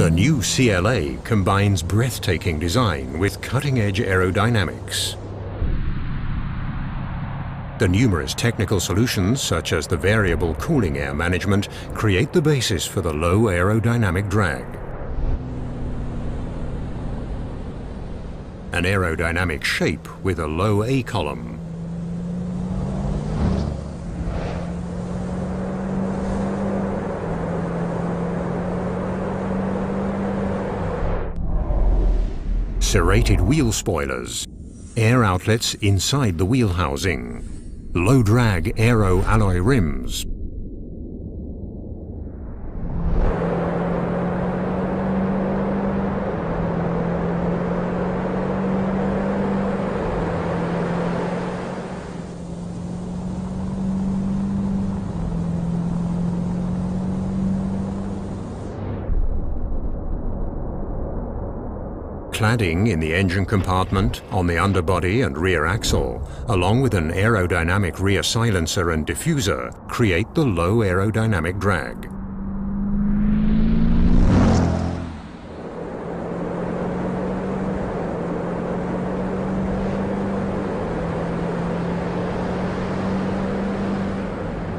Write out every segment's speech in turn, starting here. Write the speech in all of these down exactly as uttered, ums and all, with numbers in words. The new C L A combines breathtaking design with cutting-edge aerodynamics. The numerous technical solutions, such as the variable cooling air management, create the basis for the low aerodynamic drag. An aerodynamic shape with a low A column. Serrated wheel spoilers, air outlets inside the wheel housing. Low-drag aero alloy rims. Cladding in the engine compartment, on the underbody and rear axle, along with an aerodynamic rear silencer and diffuser, create the low aerodynamic drag.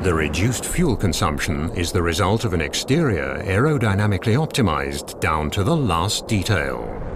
The reduced fuel consumption is the result of an exterior aerodynamically optimized down to the last detail.